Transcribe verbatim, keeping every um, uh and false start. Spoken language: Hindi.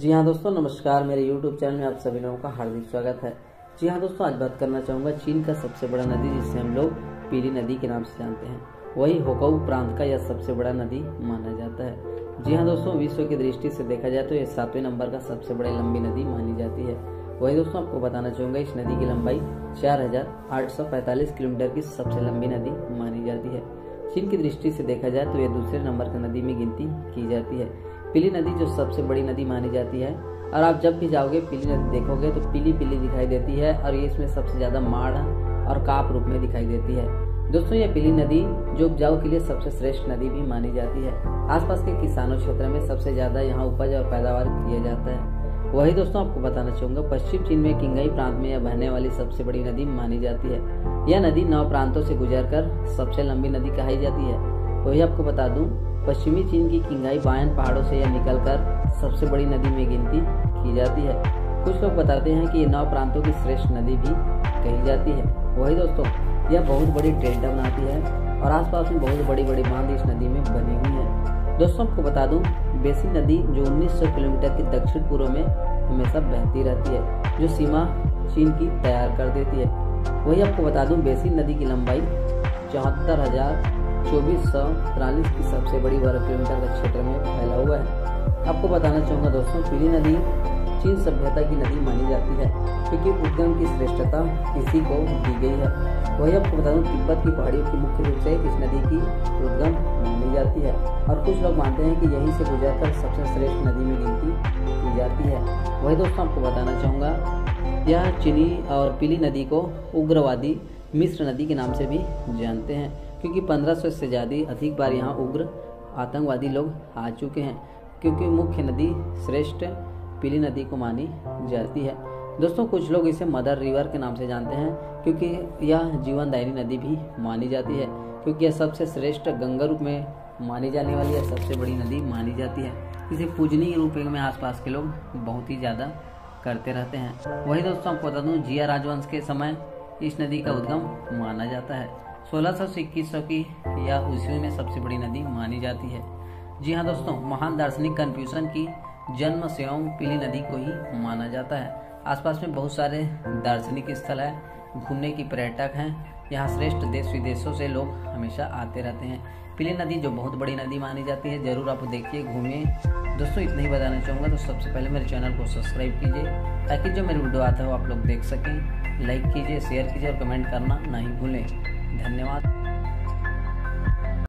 जी हाँ दोस्तों, नमस्कार। मेरे YouTube चैनल में आप सभी लोगों का हार्दिक स्वागत है। जी हाँ दोस्तों, आज बात करना चाहूँगा चीन का सबसे बड़ा नदी जिसे हम लोग पीली नदी के नाम से जानते हैं, वही होकाऊ प्रांत का यह सबसे बड़ा नदी माना जाता है। जी हाँ दोस्तों, विश्व की दृष्टि से देखा जाए तो यह सातवें नंबर का सबसे बड़ी लंबी नदी मानी जाती है। वही दोस्तों, आपको बताना चाहूँगा इस नदी की लंबाई चार हजार आठ सौ पैंतालीस किलोमीटर की सबसे लंबी नदी मानी जाती है। चीन की दृष्टि से देखा जाए तो यह दूसरे नंबर की नदी में गिनती की जाती है। पीली नदी जो सबसे बड़ी नदी मानी जाती है, और आप जब भी जाओगे पीली नदी देखोगे तो पीली पीली दिखाई देती है, और ये इसमें सबसे ज्यादा माड़ और काप रूप में दिखाई देती है। दोस्तों, ये पीली नदी जो उपजाऊ के लिए सबसे श्रेष्ठ नदी भी मानी जाती है। आसपास के किसानों क्षेत्र में सबसे ज्यादा यहाँ उपज और पैदावार किया जाता है। वही दोस्तों, आपको बताना चाहूंगा पश्चिम चीन में किंगई प्रांत में यह बहने वाली सबसे बड़ी नदी मानी जाती है। यह नदी नौ प्रांतों से गुजरकर सबसे लंबी नदी कही जाती है। वही आपको बता दूं पश्चिमी चीन की किंगाई बायन पहाड़ों से यह निकलकर सबसे बड़ी नदी में गिनती की जाती है। कुछ लोग बताते हैं कि ये नौ प्रांतों की श्रेष्ठ नदी भी कही जाती है। वही दोस्तों, यह बहुत बड़ी डेल्टा बनाती है और आसपास में बहुत बड़ी बड़ी बांध इस नदी में बनी हुई है। दोस्तों, आपको बता दूं बेसिन नदी जो उन्नीस सौ किलोमीटर के दक्षिण पूर्व में हमेशा बहती रहती है, जो सीमा चीन की तैयार कर देती है। वही आपको बता दूं बेसिन नदी की लंबाई चौहत्तर हजार चौबीस सौ तिरालीस की सबसे बड़ी वर्ग किलोमीटर का क्षेत्र में फैला हुआ है। आपको बताना चाहूँगा दोस्तों, पीली नदी चीन सभ्यता की नदी मानी जाती है क्योंकि उद्गम की श्रेष्ठता इसी को दी गई है। वही आपको बता दूँ तिब्बत की पहाड़ियों की मुख्य रूप से इस नदी की उद्गम मानी जाती है, और कुछ लोग मानते हैं कि यहीं से गुजरकर सबसे श्रेष्ठ नदी में गिनती की जाती है। वही दोस्तों, आपको बताना चाहूँगा यह चीनी और पीली नदी को उग्रवादी मिस्र नदी के नाम से भी जानते हैं, क्योंकि पंद्रह सौ से ज़्यादा अधिक बार यहाँ उग्र आतंकवादी लोग आ चुके हैं, क्योंकि मुख्य नदी श्रेष्ठ पीली नदी को मानी जाती है। दोस्तों, कुछ लोग इसे मदर रिवर के नाम से जानते हैं क्योंकि यह जीवनदायिनी नदी भी मानी जाती है, क्योंकि यह सबसे श्रेष्ठ गंगा रूप में मानी जाने वाली यह सबसे बड़ी नदी मानी जाती है। इसे पूजनीय रूप में आसपास के लोग बहुत ही ज़्यादा करते रहते हैं। वही दोस्तों, आपको बता दूँ जिया राजवंश के समय इस नदी का उद्गम माना जाता है। सोलह सौ से इक्कीस सौ की यह ईस्वी में सबसे बड़ी नदी मानी जाती है। जी हाँ दोस्तों, महान दार्शनिक कन्फ्यूशन की जन्म स्वयं पीली नदी को ही माना जाता है। आसपास में बहुत सारे दार्शनिक स्थल है, घूमने की पर्यटक हैं, यहाँ श्रेष्ठ देश विदेशों से लोग हमेशा आते रहते हैं। पीली नदी जो बहुत बड़ी नदी मानी जाती है, जरूर आप देखिए, घूमिए। दोस्तों, इतना ही बताना चाहूँगा। तो सबसे पहले मेरे चैनल को सब्सक्राइब कीजिए ताकि जो मेरे वीडियो आता है वो आप लोग देख सकें। लाइक कीजिए, शेयर कीजिए और कमेंट करना नहीं भूलें। धन्यवाद।